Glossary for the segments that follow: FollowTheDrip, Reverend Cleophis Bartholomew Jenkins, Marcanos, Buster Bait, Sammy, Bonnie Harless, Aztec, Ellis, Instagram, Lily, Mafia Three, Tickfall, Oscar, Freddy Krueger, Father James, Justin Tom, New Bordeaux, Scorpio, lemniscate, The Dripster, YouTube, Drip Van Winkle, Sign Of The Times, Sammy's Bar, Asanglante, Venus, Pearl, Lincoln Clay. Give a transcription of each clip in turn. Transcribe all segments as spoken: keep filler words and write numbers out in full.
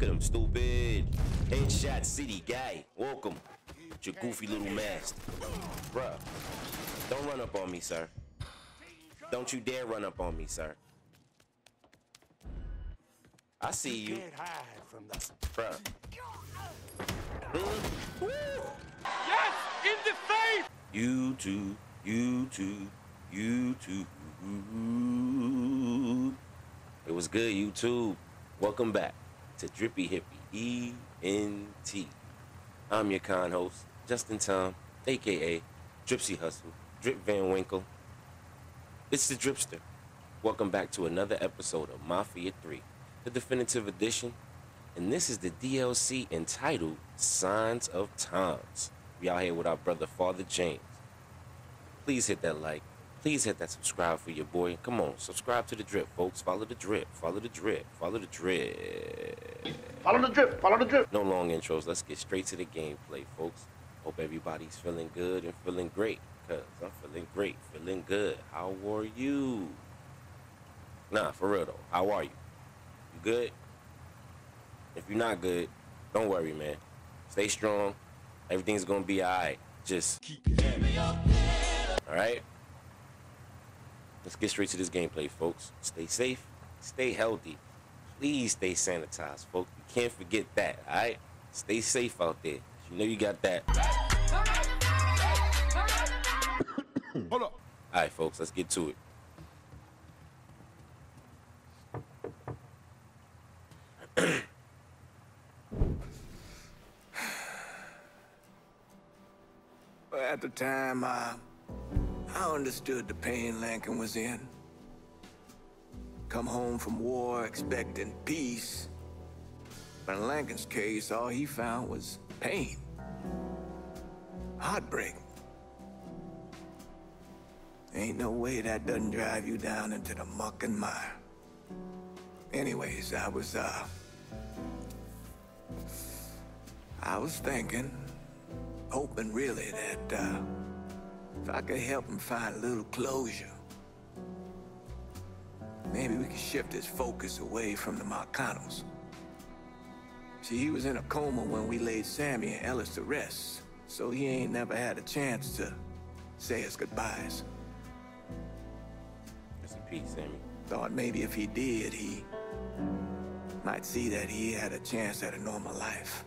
Look at him, stupid. Headshot city guy. Welcome. With your goofy little mask. Bruh, don't run up on me, sir. Don't you dare run up on me, sir. I see you. Bruh. Yes! In the face! You too. You too. You too. It was good, YouTube. Welcome back to Drippy Hippie, E N T. I'm your con host, Justin Tom, a k a. Tripsy Hustle, Drip Van Winkle. It's The Dripster. Welcome back to another episode of Mafia Three, the definitive edition. And this is the D L C entitled Signs of Times. We out here with our brother, Father James. Please hit that like. Please hit that subscribe for your boy. Come on, subscribe to The Drip, folks. Follow The Drip, follow The Drip, follow The Drip. Follow The Drip, follow The Drip. No long intros, let's get straight to the gameplay, folks. Hope everybody's feeling good and feeling great, because I'm feeling great, feeling good. How are you? Nah, for real, though, how are you? You good? If you're not good, don't worry, man. Stay strong. Everything's going to be all right. Just keep your head up. All right? Let's get straight to this gameplay, folks. Stay safe, stay healthy. Please stay sanitized, folks. You can't forget that, all right? Stay safe out there. You know you got that. Hold up. All right, folks, let's get to it. Well, at the time, uh... I understood the pain Lincoln was in. Come home from war expecting peace. But in Lincoln's case, all he found was pain. Heartbreak. Ain't no way that doesn't drive you down into the muck and mire. Anyways, I was, uh... I was thinking, hoping really that, uh... if I could help him find a little closure. Maybe we could shift his focus away from the Marcanos. See, he was in a coma when we laid Sammy and Ellis to rest, so he ain't never had a chance to say his goodbyes. Rest in peace, Sammy. Thought maybe if he did, he might see that he had a chance at a normal life.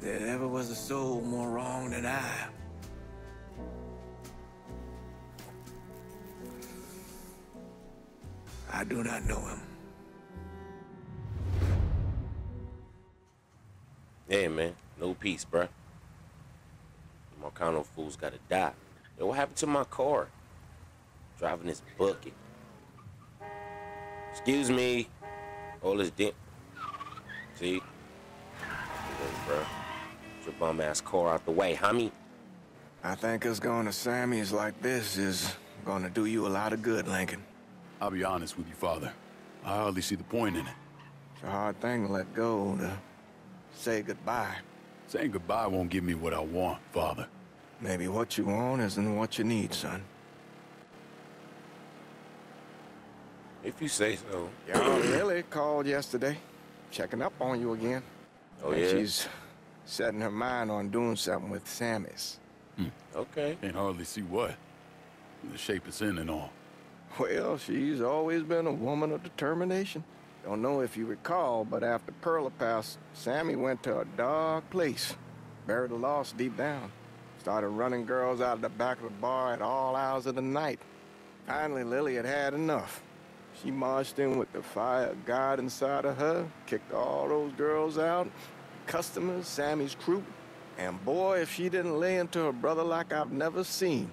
There ever was a soul more wrong than I. I do not know him. Hey, man. No peace, bruh. The Marcano fool's gotta die. Yo, what happened to my car? Driving this bucket. Excuse me. All this dent. See? Bruh. Your bum ass car out the way, homie. I think us going to Sammy's like this is gonna do you a lot of good, Lincoln. I'll be honest with you, Father. I hardly see the point in it. It's a hard thing to let go, to say goodbye. Saying goodbye won't give me what I want, Father. Maybe what you want isn't what you need, son. If you say so. Y'all really called yesterday, checking up on you again. Oh, and yeah? She's setting her mind on doing something with Sammy's. Hmm. Okay. Can't hardly see what. The shape it's in and all. Well, she's always been a woman of determination. Don't know if you recall, but after Pearl passed, Sammy went to a dark place. Buried the loss deep down. Started running girls out of the back of the bar at all hours of the night. Finally, Lily had had enough. She marched in with the fire of God inside of her, kicked all those girls out. Customers, Sammy's crew, and boy, if she didn't lay into her brother like I've never seen.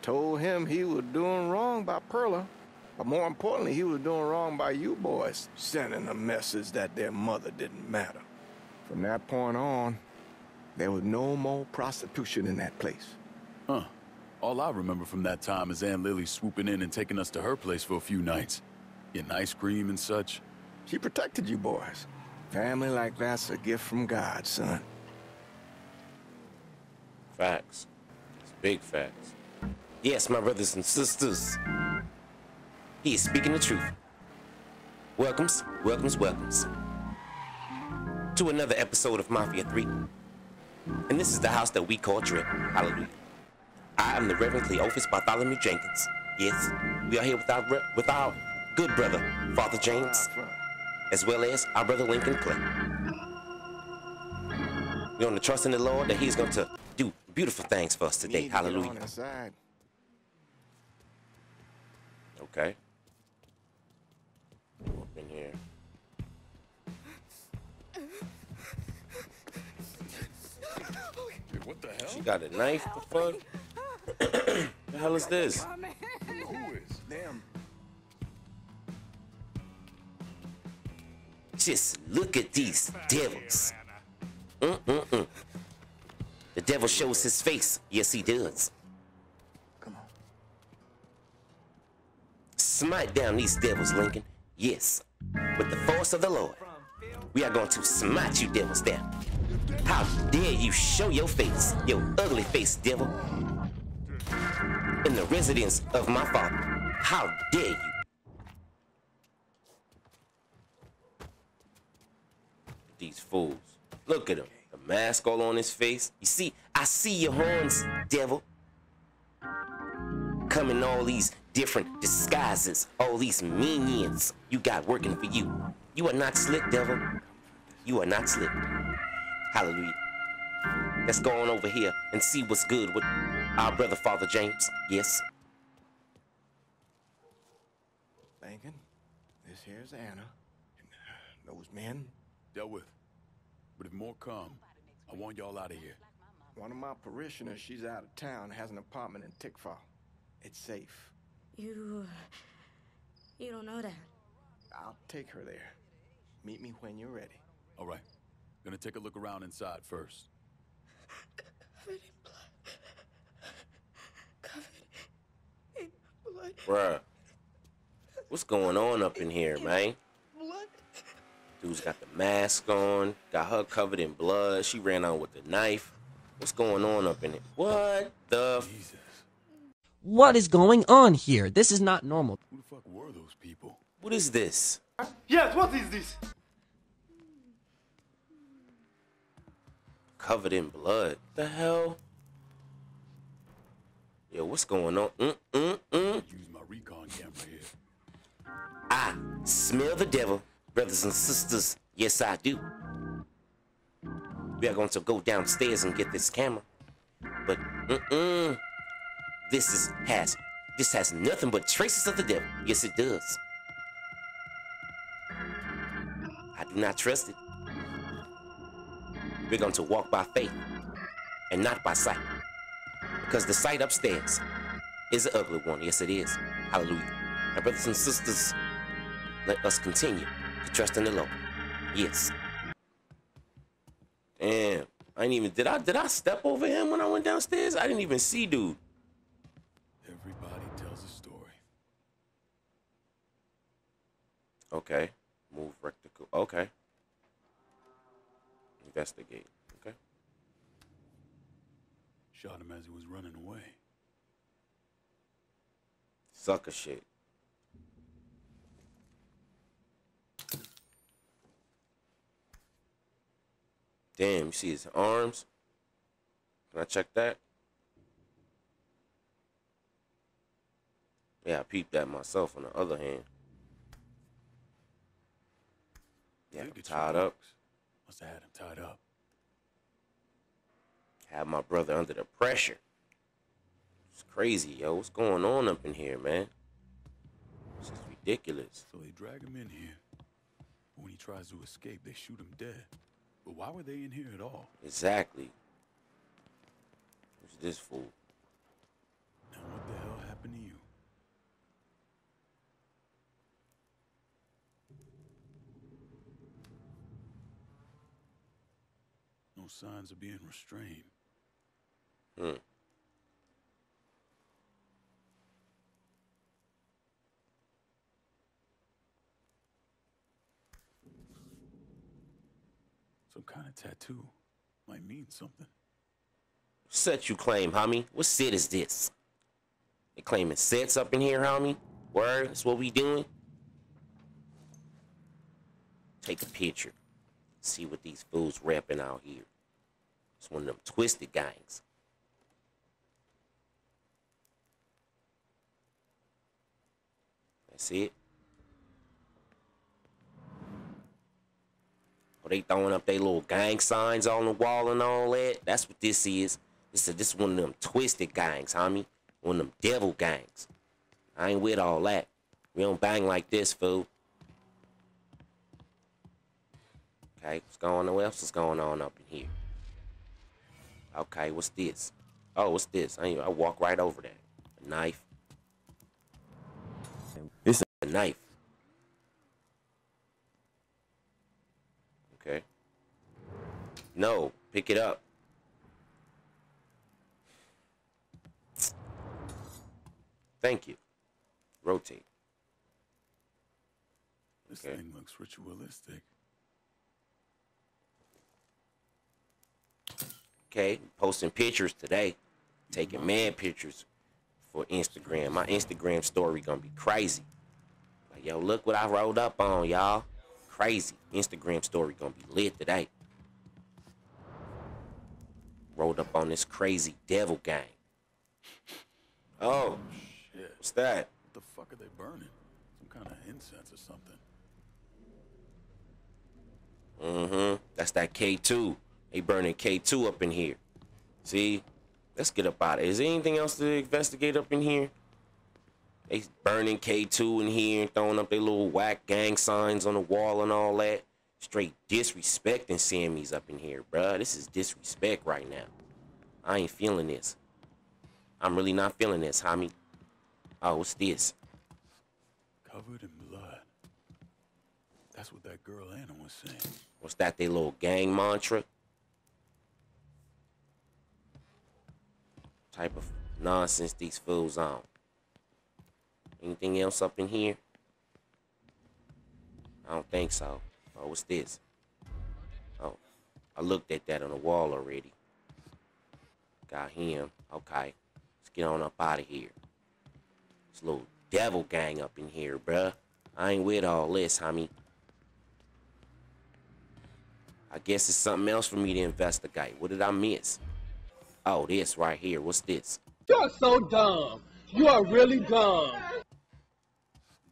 Told him he was doing wrong by Perla, but more importantly, he was doing wrong by you boys, sending a message that their mother didn't matter. From that point on, there was no more prostitution in that place. Huh. All I remember from that time is Aunt Lily swooping in and taking us to her place for a few nights, getting ice cream and such. She protected you boys. Family like that's a gift from God, son. Facts. It's big facts. Yes, my brothers and sisters. He is speaking the truth. Welcomes, welcomes, welcomes to another episode of Mafia Three. And this is the house that we call Drip. Hallelujah. I am the Reverend Cleophis Bartholomew Jenkins. Yes, we are here with our, with our good brother, Father James, as well as our brother Lincoln Clay. We're going to trust in the Lord that he's going to do beautiful things for us today. Hallelujah. Okay. In here. Dude, what the hell? She got a knife. What the fuck? The hell is this? Who is them? Just look at these devils. Mm mm mm. The devil shows his face. Yes, he does. Come on. Smite down these devils, Lincoln. Yes, with the force of the Lord, we are going to smite you devils down. How dare you show your face, your ugly face, devil, in the residence of my father. How dare you? These fools. Look at him. The mask all on his face. You see, I see your horns, devil. Come in all these different disguises, all these minions you got working for you. You are not slick, devil. You are not slick. Hallelujah. Let's go on over here and see what's good with our brother Father James. Yes. Lincoln, this here's Anna. And those men dealt with. But if more come, I want y'all out of here. One of my parishioners, she's out of town, has an apartment in Tickfall. It's safe. You... you don't know that. I'll take her there. Meet me when you're ready. All right. Gonna take a look around inside first. Covered in blood. Covered in blood. Bruh. What's going on up in here, man? Blood. Dude's got the mask on. Got her covered in blood. She ran out with the knife. What's going on up in here? What the... Jesus. What is going on here? This is not normal. Who the fuck were those people? What is this? Yes, what is this? Covered in blood. The hell? Yo, what's going on? Mm, mm, mm. Use my recon camera here. I smell the devil, brothers and sisters. Yes, I do. We are going to go downstairs and get this camera. But, mm-mm. This is has this has nothing but traces of the devil. Yes, it does. I do not trust it. We're going to walk by faith and not by sight, because the sight upstairs is an ugly one. Yes, it is. Hallelujah. Now, brothers and sisters, let us continue to trust in the Lord. Yes. Damn, I didn't even did I did I step over him when I went downstairs? I didn't even see dude. Everybody tells a story. Okay. Move rectical. Okay. Investigate. Okay. Shot him as he was running away. Sucker shit. Damn, you see his arms? Can I check that? Yeah, I peeped that myself on the other hand. Yeah, I'm tied up. Must have had him tied up. Have my brother under the pressure. It's crazy, yo. What's going on up in here, man? This is ridiculous. So they drag him in here. When he tries to escape, they shoot him dead. But why were they in here at all? Exactly. Who's this fool? Now what the hell happened to you? No signs of being restrained. Hmm. Some kind of tattoo might mean something. Set you claim, homie. What set is this? They claiming sets up in here, homie? Word, that's what we doing? take a picture, see what these fools rapping out here. It's one of them twisted gangs. That's it. Oh, they throwing up their little gang signs on the wall and all that. That's what this is. This is, this is one of them twisted gangs, homie. One of them devil gangs. I ain't with all that. We don't bang like this, fool. Okay, what's going on? What else is going on up in here? Okay, what's this? Oh, what's this? I, I walk right over that. A knife. It's a knife. Okay. No, pick it up. Thank you. Rotate. This okay. thing looks ritualistic. Okay, posting pictures today. Taking mad pictures for Instagram. My Instagram story gonna be crazy. Like, yo, look what I rolled up on, y'all. Crazy. Instagram story gonna be lit today. Rolled up on this crazy devil gang. Oh, shit. What's that? What the fuck are they burning? Some kind of incense or something. Mm-hmm. That's that K two. They burning K two up in here. See? Let's get up out of it. Is there anything else to investigate up in here? They burning K two in here and throwing up their little whack gang signs on the wall and all that. Straight disrespecting Sammy's up in here, bruh. This is disrespect right now. I ain't feeling this. I'm really not feeling this, homie. Oh, what's this? Covered in blood. That's what that girl Anna was saying. What's that, their little gang mantra? Type of nonsense these fools on. Anything else up in here? I don't think so. Oh, what's this? Oh, I looked at that on the wall already. Got him. Okay. Let's get on up out of here. This little devil gang up in here, bruh. I ain't with all this, homie. I guess it's something else for me to investigate. What did I miss? Oh, this right here. What's this? You're so dumb. You are really dumb.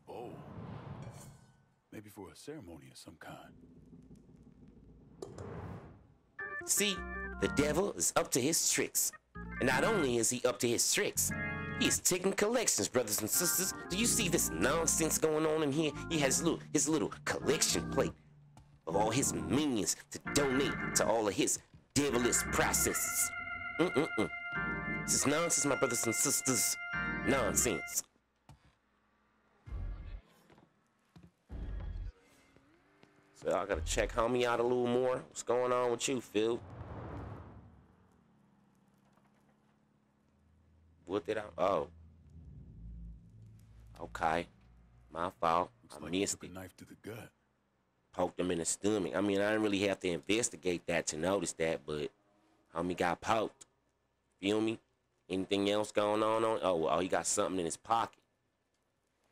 Oh. Maybe for a ceremony of some kind. See, the devil is up to his tricks. And not only is he up to his tricks, he is taking collections, brothers and sisters. Do you see this nonsense going on in here? He has his little, his little collection plate of all his minions to donate to all of his devilish processes. Mm-mm-mm. This is nonsense, my brothers and sisters. Nonsense. So I gotta check homie out a little more. What's going on with you, Phil? What did I? Oh. Okay. My fault. Looks I like missed took it. A knife to the gut. Poked him in the stomach. I mean, I didn't really have to investigate that to notice that, but homie got poked. Feel me? Anything else going on? on? Oh, oh, he got something in his pocket.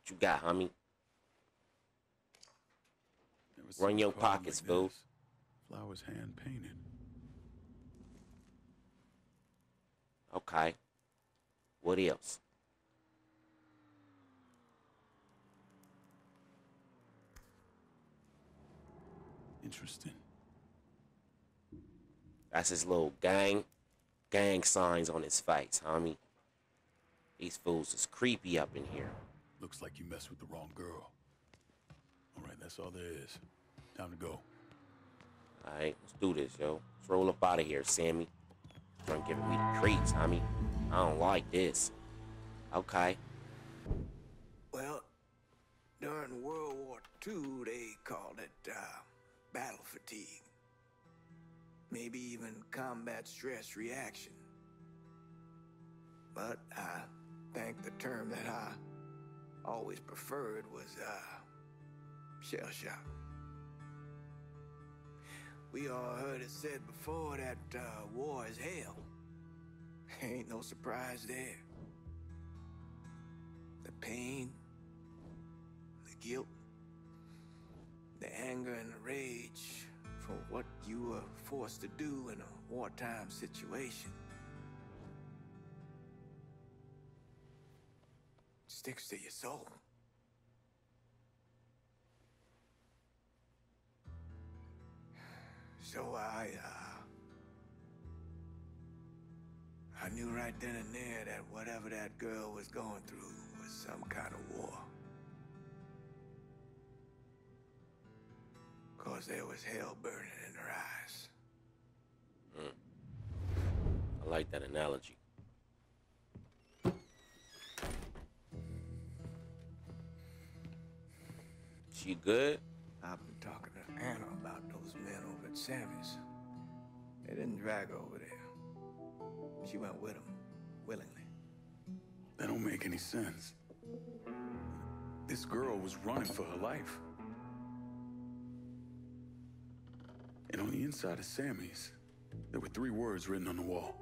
What you got, homie? Run your pockets, fool. Flowers hand painted. Okay. What else? Interesting. That's his little gang, gang signs on his face, homie. These fools is creepy up in here. Looks like you messed with the wrong girl. All right, that's all there is. Time to go. All right, let's do this, yo. Let's roll up out of here, Sammy. Don't give me the creeps, homie. I don't like this. Okay. Well, during World War Two, they called it uh, battle fatigue. Maybe even combat stress reaction. But I think the term that I always preferred was uh, shell shock. We all heard it said before that uh, war is hell. Ain't no surprise there. The pain, the guilt, the anger and rage for what you were forced to do in a wartime situation. Sticks to your soul. So I, uh... I knew right then and there that whatever that girl was going through was some kind of war. 'Cause there was hell burning in her eyes. Mm. I like that analogy. She good? I've been talking to Anna about those men over at Sammy's. They didn't drag her over there. She went with them, willingly. That don't make any sense. This girl was running for her life. And on the inside of Sammy's, there were three words written on the wall.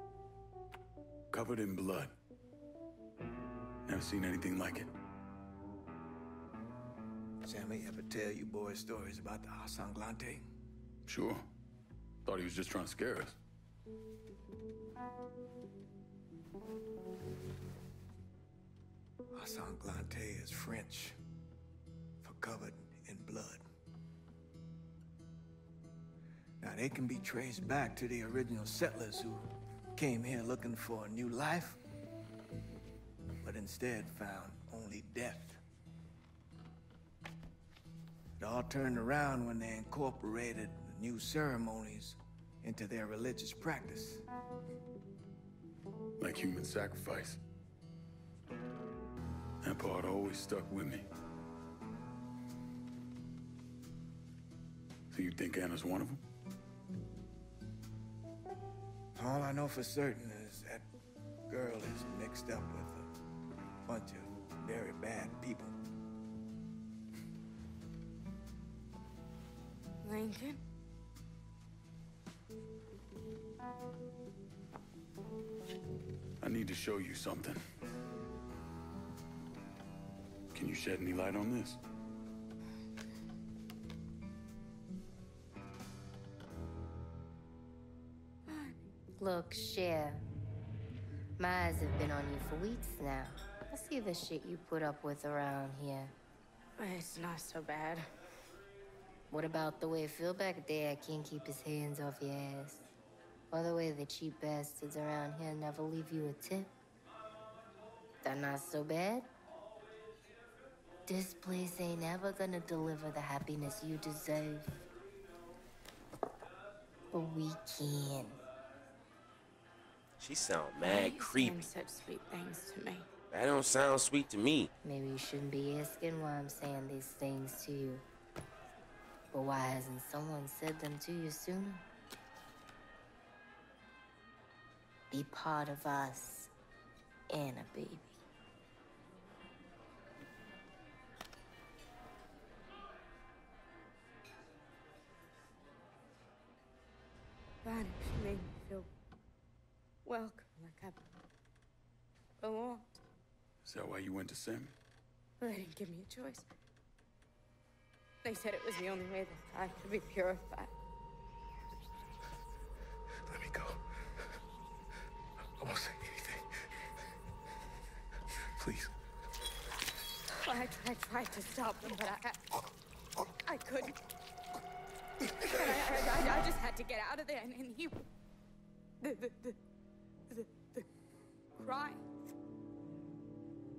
Covered in blood. Never seen anything like it. Sammy ever tell you boys stories about the Asanglante? Sure. Thought he was just trying to scare us. Asanglante is French for covered in blood. Now they can be traced back to the original settlers who came here looking for a new life, but instead found only death. It all turned around when they incorporated the new ceremonies into their religious practice. Like human sacrifice. That part always stuck with me. So you think Anna's one of them? All I know for certain is that girl is mixed up with a bunch of very bad people. Lincoln? I need to show you something. Can you shed any light on this? Look, Cher. My eyes have been on you for weeks now. I see the shit you put up with around here. It's not so bad. What about the way Phil back there can't keep his hands off your ass? Or the way the cheap bastards around here never leave you a tip? That not so bad? This place ain't ever gonna deliver the happiness you deserve. But we can. She sound mad creepy. You say such sweet things to me. That don't sound sweet to me. Maybe you shouldn't be asking why I'm saying these things to you. But why hasn't someone said them to you sooner? Be part of us, Anna, baby. Bonnie, she made me feel welcome, like I belonged. Is that why you went to Sammy? Well, they didn't give me a choice. They said it was the only way that I could be purified. Let me go. I won't say anything. Please. Well, I, I tried to stop them, but I... I, I couldn't. I, I, I, I just had to get out of there, and, and he... The, the, the, the, the crying.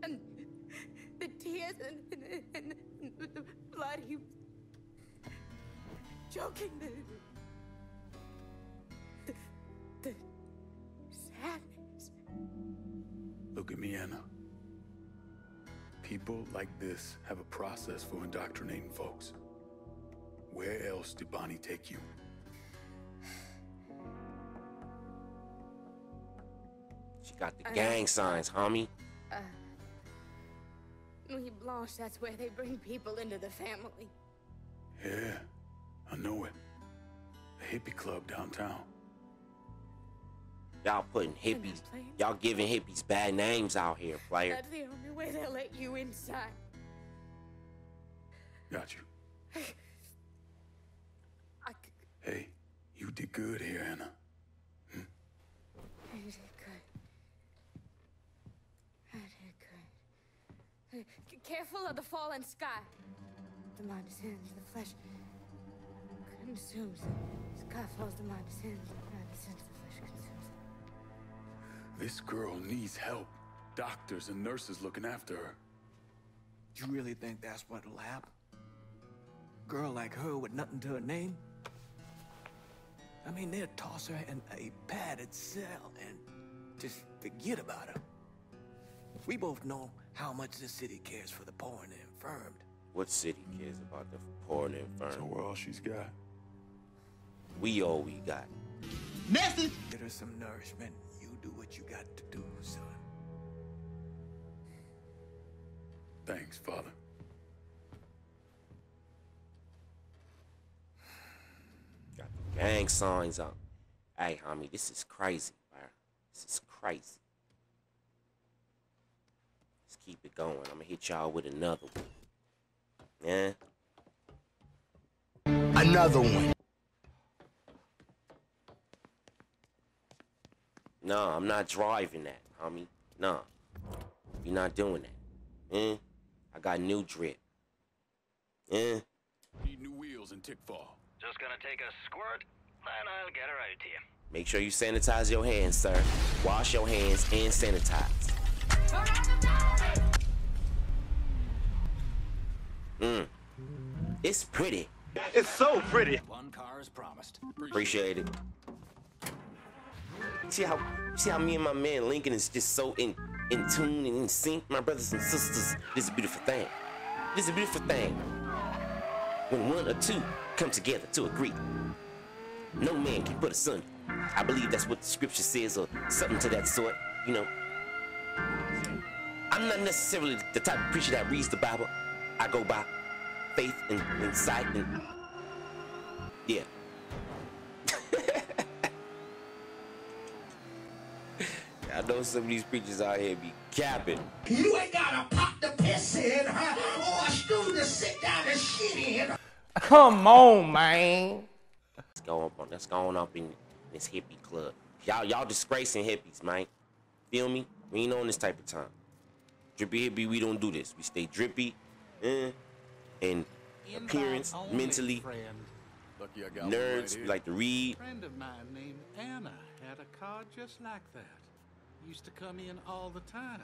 And the tears and... and, and the blood, he was choking the, the, the sadness. Look at me, Anna. People like this have a process for indoctrinating folks. Where else did Bonnie take you? She got the uh, gang signs, homie. Uh, Nuit Blanche, that's where they bring people into the family. Yeah, I know it. A hippie club downtown. Y'all putting hippies, y'all giving hippies bad names out here, player. That's the only way they'll let you inside. Got you. did good here, Anna. Hmm? I did good. I did good. Careful of the fallen sky. The mind descends, the flesh consumes. Sky falls, the mind descends, the mind descends, the flesh consumes. This girl needs help. Doctors and nurses looking after her. You really think that's what'll happen? Girl like her with nothing to her name? I mean, they'll toss her in a padded cell and just forget about her. We both know how much this city cares for the poor and the infirmed. What city cares about the poor and the infirmed? So we're all she's got. We all we got. Message! Get her some nourishment. You do what you got to do, son. Thanks, Father. Got the gang signs up. Hey, homie, this is crazy, man. This is crazy. Let's keep it going. I'm gonna hit y'all with another one. Yeah. Another one. No, I'm not driving that, homie. No, you're not doing that. Eh? I got new drip. Eh? Need new wheels and tick fall. Just gonna take a squirt, then I'll get her out to you. Make sure you sanitize your hands, sir. Wash your hands and sanitize. Mmm. It's pretty. It's so pretty. One car is promised. Appreciate it. See how, see how me and my man Lincoln is just so in, in tune and in sync, my brothers and sisters. This is a beautiful thing. This is a beautiful thing. When one or two come together to agree, no man can put us under. I believe that's what the scripture says or something to that sort, you know. I'm not necessarily the type of preacher that reads the Bible. I go by faith and, and sight and... yeah. I know some of these preachers out here be capping. You ain't gotta pop the piss in her or stew the sit down and shit in her. Come on, man. Let's go up on that's going up in this hippie club. Y'all y'all disgracing hippies, man. Feel me? We ain't on this type of time. Drippy hippie, we don't do this. We stay drippy, eh, and in appearance, mentally, friend. Lucky I got nerds, right we like to read. A friend of mine named Anna had a car just like that. Used to come in all the time.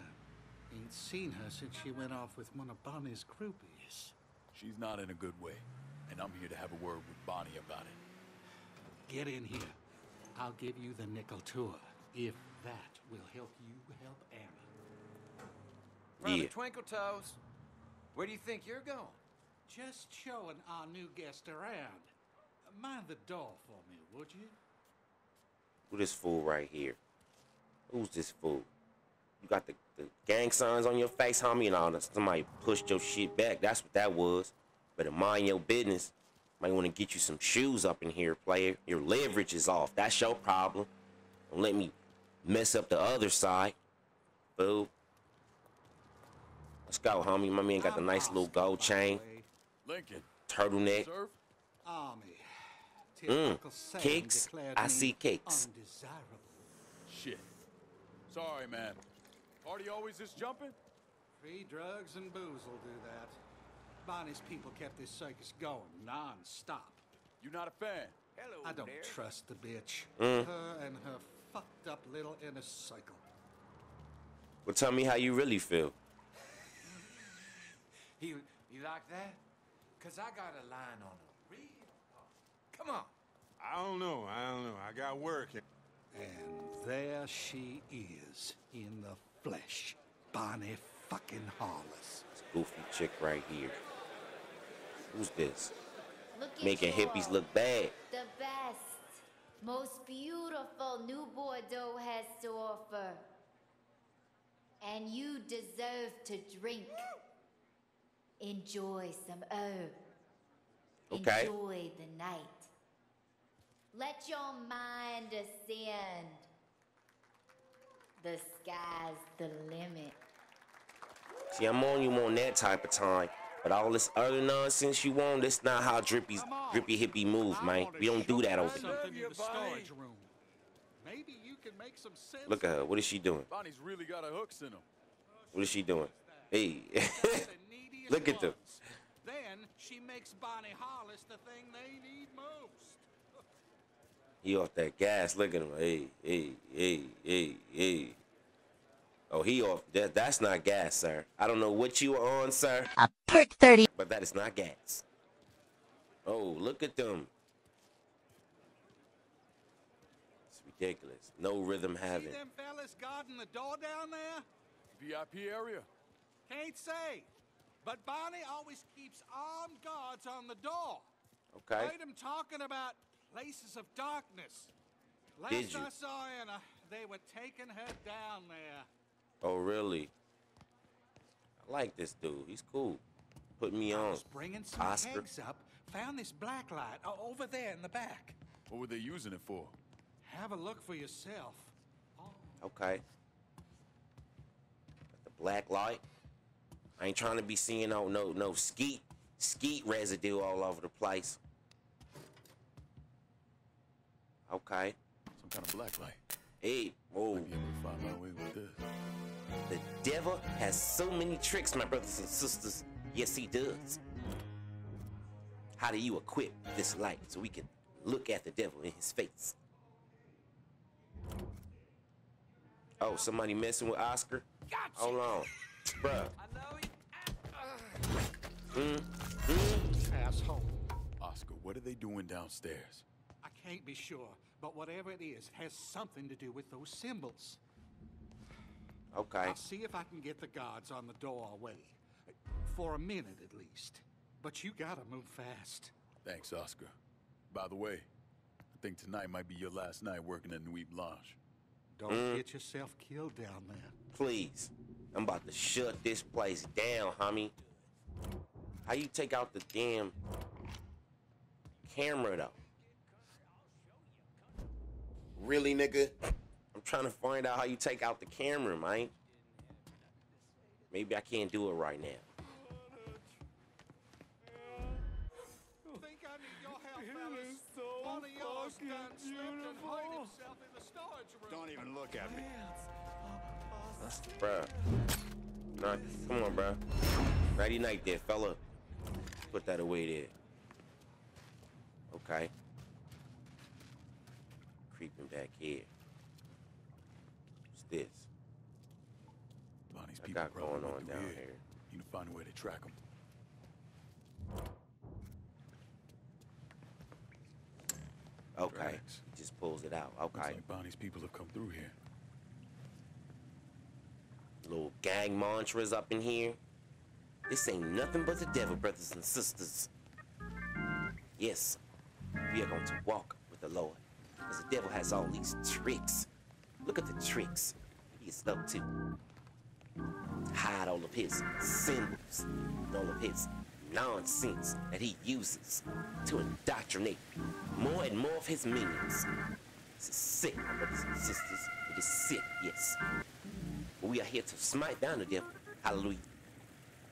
Ain't seen her since she went off with one of Bonnie's groupies. She's not in a good way, and I'm here to have a word with Bonnie about it. Get in here. I'll give you the nickel tour, if that will help you help Anna. Brother yeah. Twinkle Toes, where do you think you're going? Just showing our new guest around. Mind the door for me, would you? Who this fool right here? Who's this fool? You got the, the gang signs on your face, homie, and all that. Somebody pushed your shit back. That's what that was. Better mind your business. Might want to get you some shoes up in here, player. Your leverage is off. That's your problem. Don't let me mess up the other side, fool. Let's go, homie. My man got the nice little gold chain. Lincoln. Turtleneck. Mmm. Kicks. I see kicks. Shit. Sorry, man. Party always just jumping? Free drugs and booze will do that. Bonnie's people kept this circus going non-stop. You're not a fan? Hello, I don't there. trust the bitch. Mm. Her and her fucked up little inner cycle. Well, tell me how you really feel. you, you like that? Because I got a line on her. Real. Come on. I don't know. I don't know. I got work. And there she is, in the flesh. Bonnie fucking Harless. This goofy chick right here. Who's this? Making hippies look bad. The best, most beautiful New Bordeaux has to offer. And you deserve to drink. Enjoy some herb. Okay. Enjoy the night. Let your mind ascend. The sky's the limit. See, I'm on you on that type of time. But all this other nonsense you want, that's not how Drippy's Drippy Hippie move, man. We don't do that over here. Maybe you can make some sense. Look at her. What is she doing? Bonnie's really got her hooks in them. What is she doing? Hey. Look at them. Then she makes Bonnie Harless the thing they need most. He off that gas. Look at him. Hey, hey, hey, hey, hey. Oh, he off. That, that's not gas, sir. I don't know what you are on, sir. A perk thirty. But that is not gas. Oh, look at them. It's ridiculous. No rhythm having. See them fellas guarding the door down there? V I P area. Can't say. But Bonnie always keeps armed guards on the door. Okay. Heard him talking about places of darkness. Last Did you? I saw Anna, they were taking her down there. Oh, really? I like this dude. He's cool. Put me on. I was bringing some Oscar. Kegs up, found this black light over there in the back. What were they using it for? Have a look for yourself. Oh. Okay. Got the black light. I ain't trying to be seeing no no no skeet skeet residue all over the place. Okay. Some kind of black light. Hey, oh. I can't find my way with this. The devil has so many tricks, my brothers and sisters. Yes, he does. How do you equip this light so we can look at the devil in his face? Oh, somebody messing with Oscar? Gotcha. Hold on, bruh. Mm, mm. Asshole. Oscar, what are they doing downstairs? I can't be sure, but whatever it is, it has something to do with those symbols. Okay. I'll see if I can get the guards on the door away. For a minute, at least. But you gotta move fast. Thanks, Oscar. By the way, I think tonight might be your last night working at Nuit Blanche. Don't mm. get yourself killed down there. Please. I'm about to shut this place down, homie. How you take out the damn camera, though? Really, nigga? I'm trying to find out how you take out the camera, man. Maybe I can't do it right now. Think I need your help, fellas. So Bonnie Harless slipped and hid himself in the storage room. Don't even look at me. Bruh. Nah, come on, bruh. Righty night there, fella. Put that away there. Okay. Creeping back here. What's this? Bonnie's I got people going on down here. You need to find a way to track them. Okay. He just pulls it out. Okay. Looks like Bonnie's people have come through here. Little gang mantras up in here. This ain't nothing but the devil, brothers and sisters. Yes, we are going to walk with the Lord. Because the devil has all these tricks. Look at the tricks he is up to. Hide all of his symbols and all of his nonsense that he uses to indoctrinate more and more of his minions. This is sick, my brothers and sisters. It is sick, yes. But we are here to smite down the devil. Hallelujah.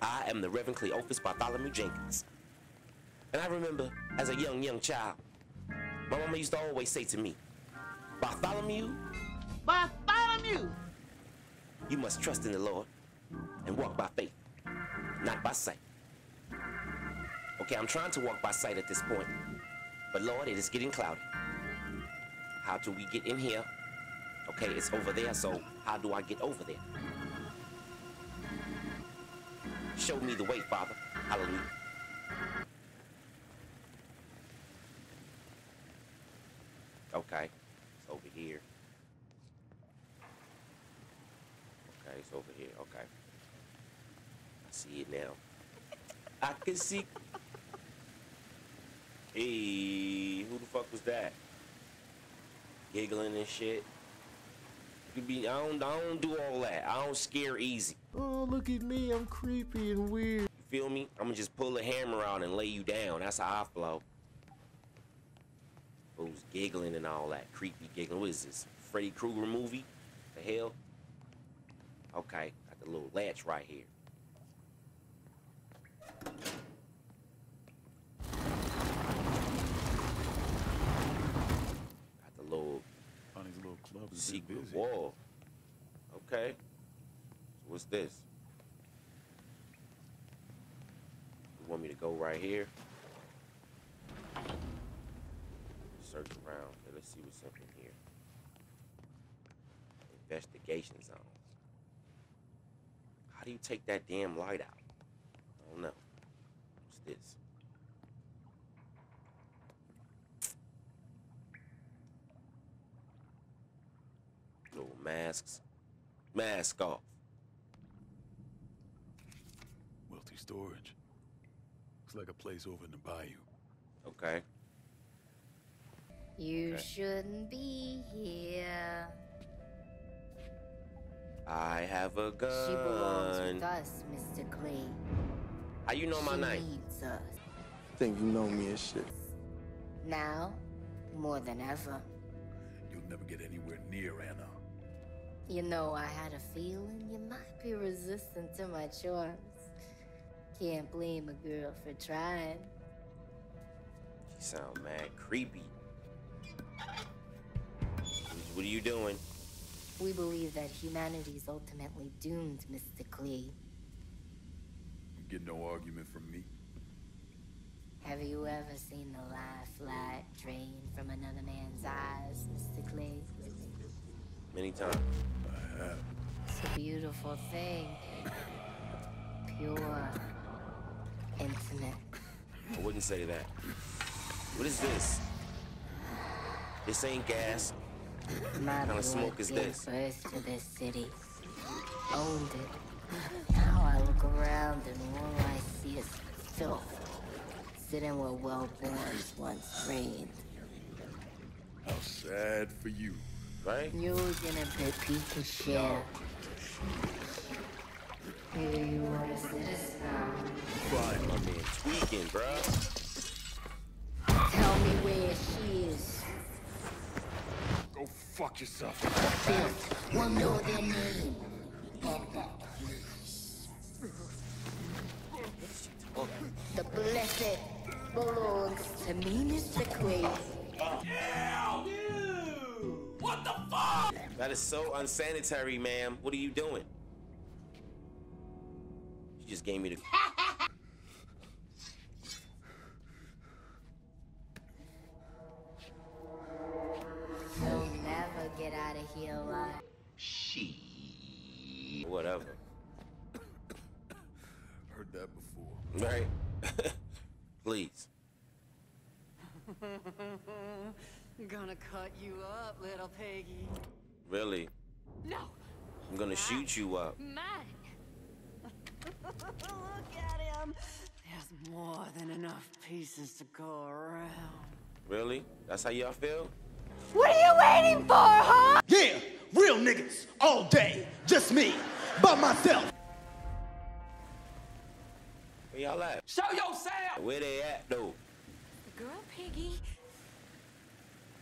I am the Reverend Cleophis Bartholomew Jenkins. And I remember as a young, young child, my mama used to always say to me, Bartholomew, Bartholomew, you must trust in the Lord and walk by faith, not by sight. Okay, I'm trying to walk by sight at this point, but Lord, it is getting cloudy. How do we get in here? Okay, it's over there, so how do I get over there? Show me the way, Father. Hallelujah. Okay, it's over here. Okay, it's over here. Okay. I see it now. I can see. Hey, who the fuck was that? Giggling and shit. You be, I, don't, I don't do all that. I don't scare easy. Oh, look at me. I'm creepy and weird. You feel me? I'm gonna just pull a hammer out and lay you down. That's how I flow. Who's giggling and all that creepy giggling? What is this? Freddy Krueger movie? The hell? Okay, got the little latch right here. Secret wall. Okay. So what's this? You want me to go right here? Search around. Okay, let's see what's up in here. Investigation zone. How do you take that damn light out? I don't know. What's this? Little masks. Mask off. Wealthy storage. Looks like a place over in the bayou. Okay. You okay. shouldn't be here. I have a gun. She belongs with us, Mister Clay. How you know my name? She needs us. Think you know me and shit. Now, more than ever. You'll never get anywhere near Anna. You know, I had a feeling you might be resistant to my charms. Can't blame a girl for trying. She sound mad creepy. What are you doing? We believe that humanity's ultimately doomed, Mister Clee. You get no argument from me. Have you ever seen the lifeline drain from another man's eyes, Mister Clee? Many times. I have. It's a beautiful thing. Pure. Intimate. I wouldn't say that. What is this? This ain't gas. What kind of smoke is this? First to this city. Owned it. Now I look around and all I see is filth. Sitting where well-borns once reigned. How sad for you, right? You're gonna pay Peter share. Here you are, a citizen. Fine, my man, tweaking, bruh. Tell me where she is. Go fuck yourself. Bill, we'll know their name. The blessed belongs to me, Mister Queen. Yeah! What the fuck? That is so unsanitary, ma'am. What are you doing? You just gave me the... You'll never get out of here alive. She. Whatever. Heard that before. Right. Please. Gonna cut you up, little piggy. Really? No. I'm gonna Mine. shoot you up. Mine. Look at him. There's more than enough pieces to go around. Really? That's how y'all feel? What are you waiting for, huh? Yeah, real niggas, all day. Just me, by myself. Where y'all at? Show yourself! Where they at, though? Girl, Piggy.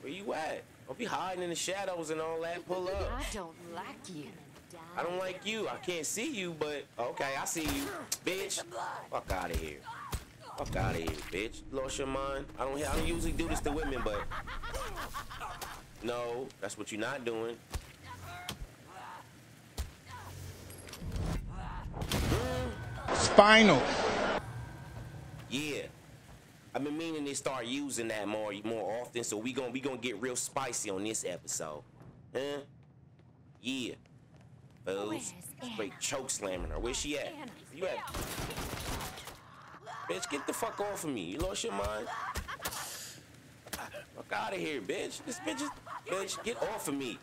Where you at? Don't be hiding in the shadows and all that. Pull up. I don't like you. I don't like you. I can't see you, but... Okay, I see you, bitch. Fuck out of here. Fuck out of here, bitch. Lost your mind. I don't, I don't usually do this to women, but... No, that's what you're not doing. Spinal. Yeah. I've been meaning to start using that more more often, so we gonna, we gonna get real spicy on this episode. Huh? Yeah. Fools. Straight choke slamming her. Where's she at? Anna. You at? Bitch, get the fuck off of me. You lost your mind? Fuck out of here, bitch. This bitch is... Bitch, get off of me.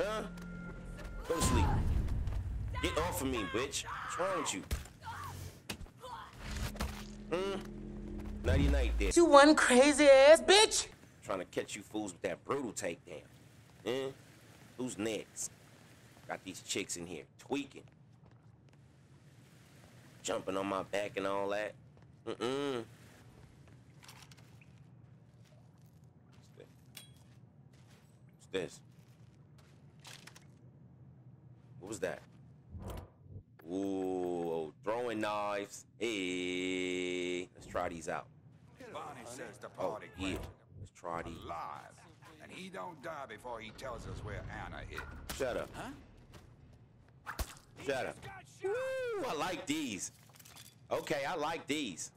Huh? Go to sleep. Get off of me, bitch. What's wrong with you? Hmm? Nighty night, there. You one crazy ass, bitch! Trying to catch you fools with that brutal takedown. Hmm? Who's next? Got these chicks in here tweaking. Jumping on my back and all that. Mm-mm. What's this? What's this? What was that? Ooh, throwing knives. Hey, let's try these out. Bonnie says the party. Oh, yeah. Let's Friday. Alive. And he don't die before he tells us where Anna is. Shut up. Huh? Shut up. Woo, I like these. Okay, I like these.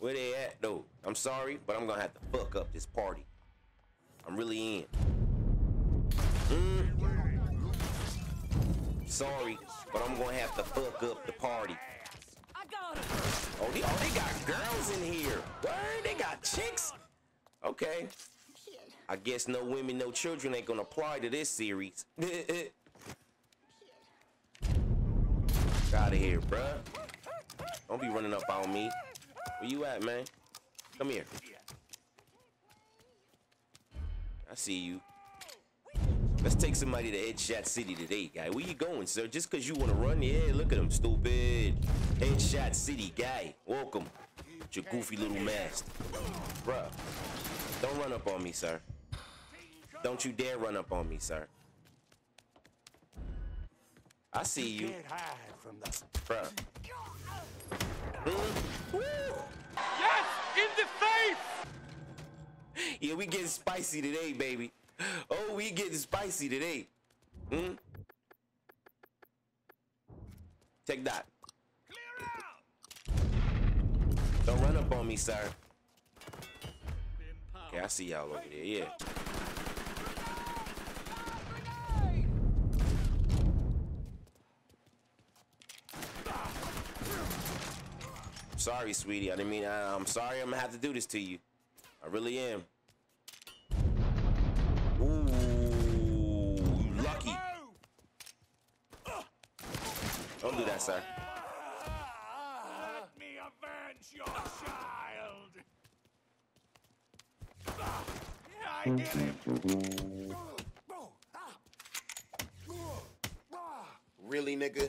Where they at though? I'm sorry, but I'm gonna have to fuck up this party. I'm really in. Mm. Sorry, but I'm gonna have to fuck up the party. Oh, they, oh, they got girls in here. Word, they got chicks. Okay. I guess no women, no children ain't gonna apply to this series. Out of here, bruh. Don't be running up on me. Where you at, man? Come here. I see you. Let's take somebody to Headshot City today, guy. Where you going, sir? Just because you want to run? Yeah, look at him, stupid. Headshot City, guy. Welcome. With your goofy little mask. Bruh. Don't run up on me, sir. Don't you dare run up on me, sir. I see you. you. Hide from the... Bruh. Mm. Yes! In the face! Yeah, we getting spicy today, baby. Oh, we getting spicy today. Mm. Take that. Clear out. Don't run up on me, sir. Okay, I see y'all over there, yeah. Sorry, sweetie. I didn't mean. I, I'm sorry. I'm gonna have to do this to you. I really am. Ooh, you lucky. Don't do that, sir. Let me avenge your child. I did it. Really, nigga?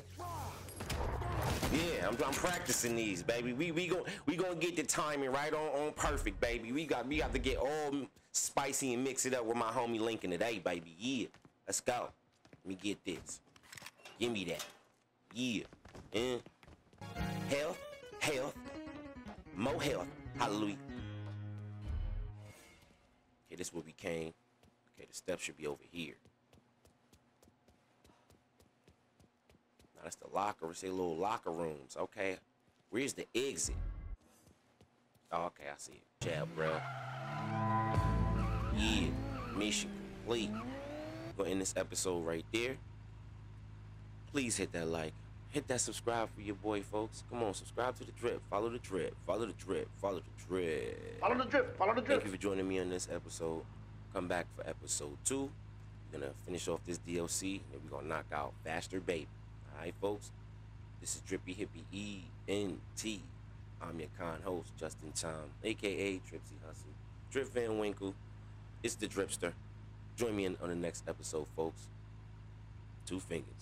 Yeah, I'm, I'm practicing these, baby. We we gon' we gonna get the timing right on on perfect, baby. We got we got to get all spicy and mix it up with my homie Lincoln today, baby. Yeah, let's go. Let me get this. Give me that. Yeah. And health, health, more health. Hallelujah. Okay, this is where we came. Okay, the steps should be over here. That's the locker. It's a little locker rooms. Okay. Where's the exit? Oh, okay. I see it. Jab, bro. Yeah. Mission complete. We're in this episode right there. Please hit that like. Hit that subscribe for your boy, folks. Come on. Subscribe to the drip. Follow the drip. Follow the drip. Follow the drip. Follow the drip. Follow the drip. Thank you for joining me on this episode. Come back for episode two. We're going to finish off this D L C. And we're going to knock out Buster Bait. Alright, folks, this is Drippy Hippie E N T. I'm your con host, Justin Tom, a k a. Tripsy Hustle, Drip Van Winkle. It's The Dripster. Join me in, on the next episode, folks. Two fingers.